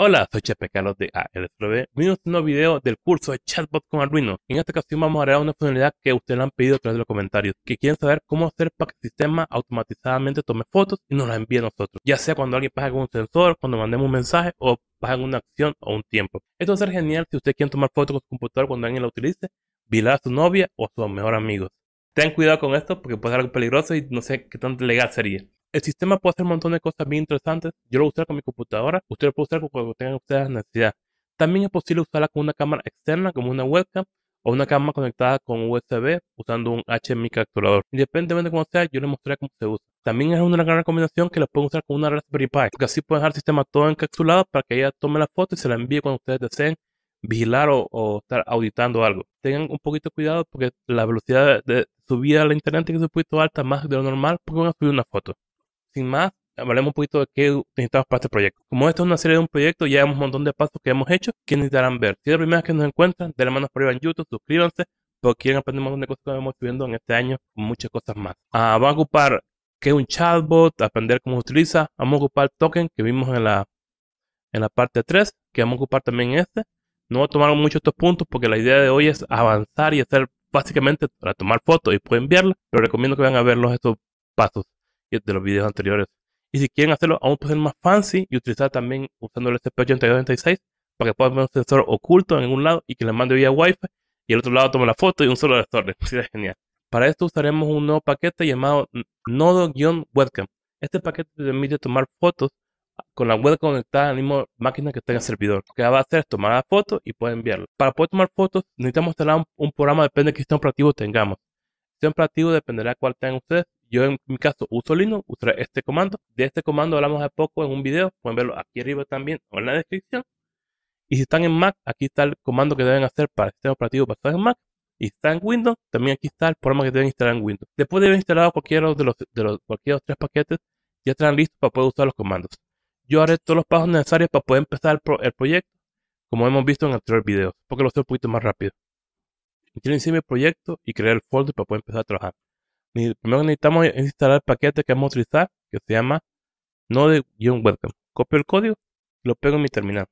Hola, soy Chepe Carlos de ALSW. Bienvenidos a un nuevo video del curso de Chatbot con Arduino. En esta ocasión vamos a agregar una funcionalidad que ustedes han pedido a través de los comentarios, que quieren saber cómo hacer para que el sistema automatizadamente tome fotos y nos las envíe a nosotros, ya sea cuando alguien pasa con un sensor, cuando mandemos un mensaje o pasan una acción o un tiempo. Esto va a ser genial si ustedes quieren tomar fotos con su computador cuando alguien la utilice, violar a su novia o a sus mejores amigos. Ten cuidado con esto porque puede ser algo peligroso y no sé qué tan legal sería. El sistema puede hacer un montón de cosas bien interesantes. Yo lo voy a usar con mi computadora, usted lo puede usar con cuando tengan ustedes necesidad. También es posible usarla con una cámara externa como una webcam o una cámara conectada con USB usando un HDMI capturador. Independientemente de cómo sea, yo les mostraré cómo se usa. También es una gran recomendación que la pueden usar con una Raspberry Pi, porque así pueden dejar el sistema todo encapsulado para que ella tome la foto y se la envíe cuando ustedes deseen vigilar o estar auditando algo. Tengan un poquito de cuidado porque la velocidad de subida a la internet es un poquito alta, más de lo normal, porque van a subir una foto. Sin más, hablaremos un poquito de qué necesitamos para este proyecto. Como esto es una serie de un proyecto, ya hay un montón de pasos que hemos hecho que necesitarán ver. Si es la primera vez que nos encuentran, denle manos por arriba en YouTube, suscríbanse, porque quieren aprender un montón de cosas que vamos subiendo en este año, muchas cosas más. Vamos a ocupar qué es un chatbot, aprender cómo se utiliza. Vamos a ocupar token que vimos en la parte 3, que vamos a ocupar también este. No voy a tomar mucho estos puntos porque la idea de hoy es avanzar y hacer básicamente para tomar fotos y poder enviarlas, pero recomiendo que vayan a verlos estos pasos de los videos anteriores. Y si quieren hacerlo aún pueden ser más fancy y utilizar también usando el ESP8266 para que puedan poner un sensor oculto en un lado y que le mande vía Wi-Fi y el otro lado tome la foto y un solo restore. Sería genial. Para esto usaremos un nuevo paquete llamado node-webcam. Este paquete permite tomar fotos con la web conectada a la misma máquina que está en el servidor. Lo que va a hacer es tomar la foto y puede enviarla. Para poder tomar fotos necesitamos instalar un programa, depende de qué sistema operativo tengamos. El sistema operativo dependerá de cuál tengan ustedes. Yo en mi caso uso Linux, usaré este comando. De este comando hablamos hace poco en un video, pueden verlo aquí arriba también o en la descripción. Y si están en Mac, aquí está el comando que deben hacer para el sistema operativo basado en Mac. Y si están en Windows, también aquí está el programa que deben instalar en Windows. Después de haber instalado cualquiera de los tres paquetes, ya estarán listos para poder usar los comandos. Yo haré todos los pasos necesarios para poder empezar el proyecto, como hemos visto en anteriores videos, porque lo sé un poquito más rápido. Quiero iniciar mi proyecto y crear el folder para poder empezar a trabajar. Primero que necesitamos es instalar el paquete que vamos a utilizar, que se llama node-webcam. Copio el código y lo pego en mi terminal.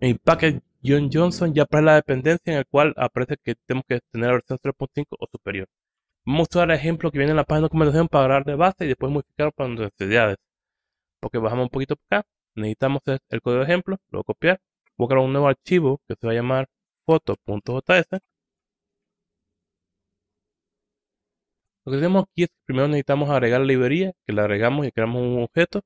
En el paquete Johnson ya aparece la dependencia en el cual aparece que tenemos que tener la versión 3.5 o superior. Vamos a usar el ejemplo que viene en la página de documentación para agarrar de base y después modificarlo para nuestras necesidades. Porque bajamos un poquito para acá, necesitamos el código de ejemplo, lo voy a copiar. Voy a crear un nuevo archivo que se va a llamar foto.js. Lo que tenemos aquí es que primero necesitamos agregar la librería, que la agregamos y creamos un objeto.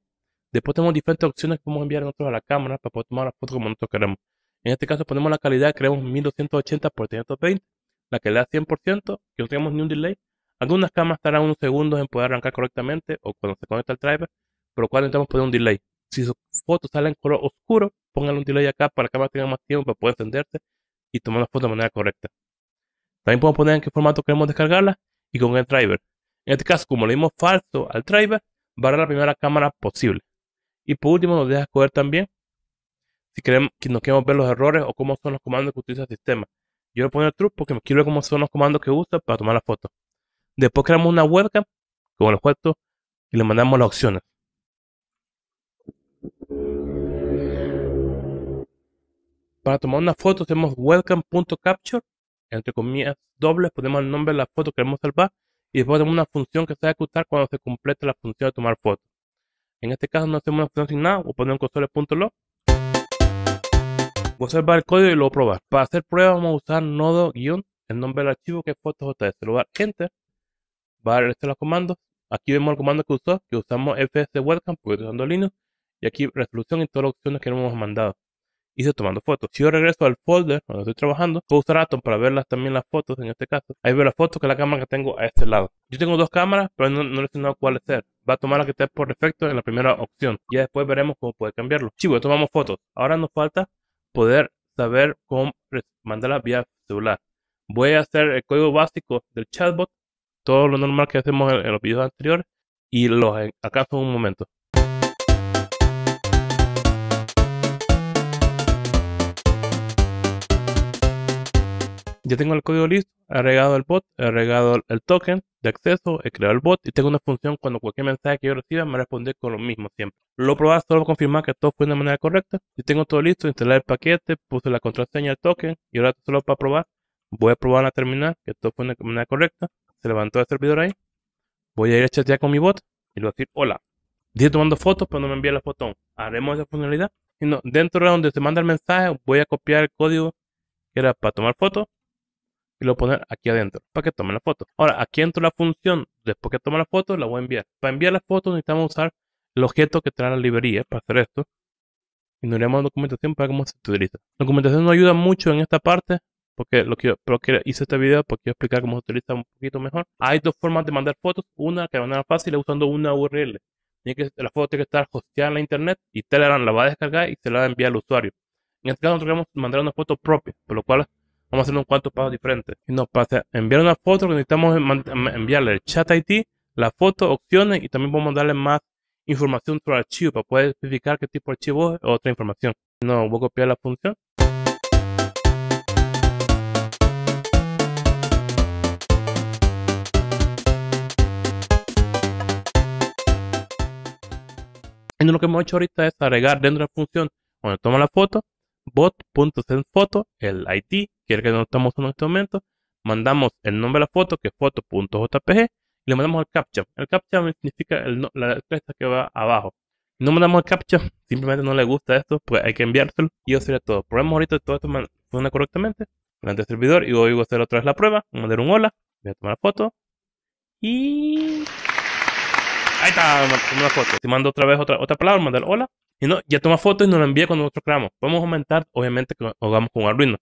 Después tenemos diferentes opciones que podemos enviar nosotros a la cámara para poder tomar las fotos como nosotros queremos. En este caso ponemos la calidad, creamos 1280 x 320, la calidad 100%, que no tengamos ni un delay. Algunas cámaras tardan unos segundos en poder arrancar correctamente o cuando se conecta al driver, por lo cual necesitamos poner un delay. Si sus fotos salen en color oscuro, pónganle un delay acá para que la cámara tenga más tiempo para poder encenderse y tomar las fotos de manera correcta. También podemos poner en qué formato queremos descargarlas y con el driver. En este caso, como le dimos falso al driver, va a dar la primera cámara posible. Y por último nos deja escoger también si queremos ver los errores o cómo son los comandos que utiliza el sistema. Yo voy a poner true porque me quiero ver cómo son los comandos que usa para tomar la foto. Después creamos una webcam con los cuartos y le mandamos las opciones. Para tomar una foto tenemos webcam.capture, entre comillas dobles, ponemos el nombre de la foto que queremos salvar y después tenemos una función que se va a ejecutar cuando se complete la función de tomar foto. En este caso no hacemos una función sin nada, voy a poner un console.log. Voy a salvar el código y lo voy a probar. Para hacer pruebas vamos a usar nodo- el nombre del archivo que es foto.js. Le voy a dar enter, va a regresar los comandos. Aquí vemos el comando que usó, que usamos fs webcam porque estoy usando Linux, y aquí resolución y todas las opciones que hemos mandado. Hice tomando fotos. Si yo regreso al folder donde estoy trabajando, puedo usar Atom para ver también las fotos. En este caso, ahí veo las fotos que es la cámara que tengo a este lado. Yo tengo dos cámaras, pero no he seleccionado cuál hacer. Va a tomar la que esté por defecto en la primera opción. Ya después veremos cómo poder cambiarlo. Chicos, tomamos fotos. Ahora nos falta poder saber cómo mandarla vía celular. Voy a hacer el código básico del chatbot, todo lo normal que hacemos en los videos anteriores, y los alcanzo en un momento. Ya tengo el código listo, he agregado el bot, he agregado el token, de acceso, he creado el bot y tengo una función cuando cualquier mensaje que yo reciba me responde con lo mismo siempre. Lo probé solo para confirmar que todo fue de una manera correcta. Y tengo todo listo, instalé el paquete, puse la contraseña del token y ahora solo para probar. Voy a probar en la terminal que todo fue de una manera correcta. Se levantó el servidor ahí. Voy a ir a chatear con mi bot y le voy a decir hola. Dije tomando fotos, pero no me envía la foto aún. Haremos esa funcionalidad. Sino dentro de donde se manda el mensaje, voy a copiar el código que era para tomar fotos y lo voy a poner aquí adentro para que tome la foto. Ahora, aquí dentro de la función, después que toma la foto, la voy a enviar. Para enviar las fotos necesitamos usar el objeto que trae la librería para hacer esto. Y nos iremos a la documentación para cómo se utiliza. La documentación nos ayuda mucho en esta parte. Porque hice este video porque quiero explicar cómo se utiliza un poquito mejor. Hay dos formas de mandar fotos. Una que de manera fácil es usando una URL. La foto tiene que estar hosteada en la internet y Telegram la va a descargar y se la va a enviar al usuario. En este caso nosotros queremos mandar una foto propia, por lo cual vamos a hacer unos cuantos pasos diferentes. Para enviar una foto necesitamos enviarle el chat ID, la foto, opciones y también podemos darle más información sobre el archivo para poder especificar qué tipo de archivo es o otra información. Voy a copiar la función. Lo que hemos hecho ahorita es agregar dentro de la función cuando toma la foto bot.sendPhoto, el ID que es el que no estamos usando en este momento, mandamos el nombre de la foto que es foto.jpg y le mandamos el captcha. El captcha significa la letra que va abajo. No mandamos el captcha, simplemente no le gusta esto, pues hay que enviárselo y eso sería todo. Probemos ahorita todo esto funciona correctamente delante del servidor y hoy voy a hacer otra vez la prueba. Voy a mandar un hola, voy a tomar la foto y... ahí está, una foto. Si mando otra vez otra palabra, mandar hola. Y ya toma fotos y nos la envía cuando nosotros creamos. Podemos aumentar, obviamente, que hagamos con Arduino.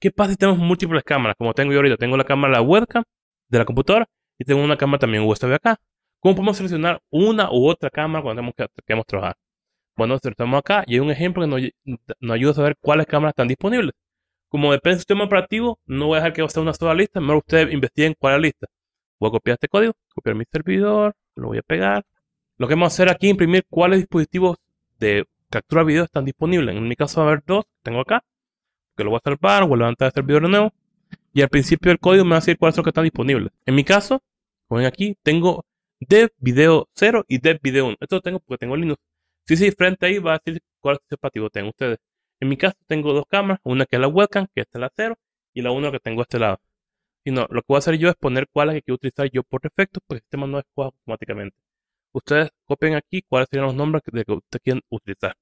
¿Qué pasa si tenemos múltiples cámaras? Como tengo yo ahorita, tengo la cámara, la webcam de la computadora y tengo una cámara también USB acá. ¿Cómo podemos seleccionar una u otra cámara cuando queremos trabajar? Bueno, seleccionamos acá y hay un ejemplo que nos ayuda a saber cuáles cámaras están disponibles. Como depende del sistema operativo, no voy a dejar que sea una sola lista. Mejor ustedes investiguen cuál es la lista. Voy a copiar este código, copiar mi servidor, lo voy a pegar. Lo que vamos a hacer aquí es imprimir cuáles dispositivos de captura de video están disponibles. En mi caso va a haber dos, tengo acá, que lo voy a salvar, voy a levantar el servidor de nuevo. Y al principio del código me va a decir cuáles son los que están disponibles. En mi caso, como ven aquí, tengo dev video 0 y dev video 1. Esto lo tengo porque tengo Linux. Si es diferente ahí, va a decir cuál es el dispositivo tengo ustedes. En mi caso tengo dos cámaras, una que es la webcam, que esta es la 0, y la 1 que tengo a este lado. Lo que voy a hacer yo es poner cuáles que quiero utilizar yo por defecto, porque el sistema no escoge automáticamente. Ustedes copien aquí cuáles serían los nombres que ustedes quieren utilizar.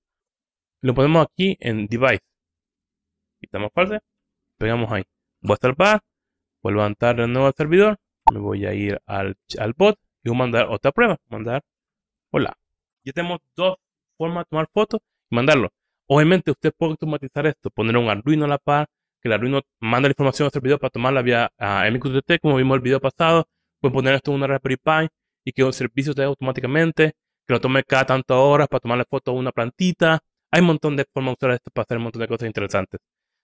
Lo ponemos aquí en Device. Quitamos parte, pegamos ahí. Voy a salvar, voy a levantar de nuevo al servidor, me voy a ir al bot y voy a mandar otra prueba. Mandar hola. Ya tenemos dos formas de tomar fotos y mandarlo. Obviamente usted puede automatizar esto, poner un Arduino a la par, que el Arduino manda la información a nuestro video para tomarla vía MQTT, como vimos en el video pasado. Pueden poner esto en una Raspberry Pi y que el servicio te dé automáticamente, que lo tome cada tantas horas para tomar la foto a una plantita. Hay un montón de formas de usar esto para hacer un montón de cosas interesantes.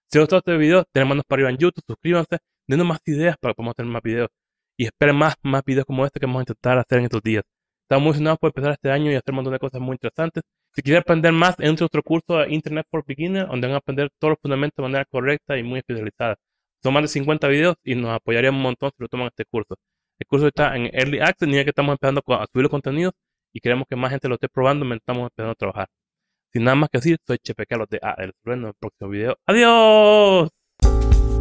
Si os gustó este video, tengan manos para arriba en YouTube, suscríbanse, denos más ideas para que podamos tener más videos. Y esperen más videos como este que vamos a intentar hacer en estos días. Estamos muy emocionados por empezar este año y hacer un montón de cosas muy interesantes. Si quieres aprender más, entra a nuestro curso de Internet for Beginners, donde van a aprender todos los fundamentos de manera correcta y muy especializada. Son más de 50 videos y nos apoyaría un montón si lo toman este curso. El curso está en Early Access, ni que estamos empezando a subir los contenidos y queremos que más gente lo esté probando mientras estamos empezando a trabajar. Sin nada más que decir, soy Chepe Carlos de ALSW. En el próximo video. ¡Adiós!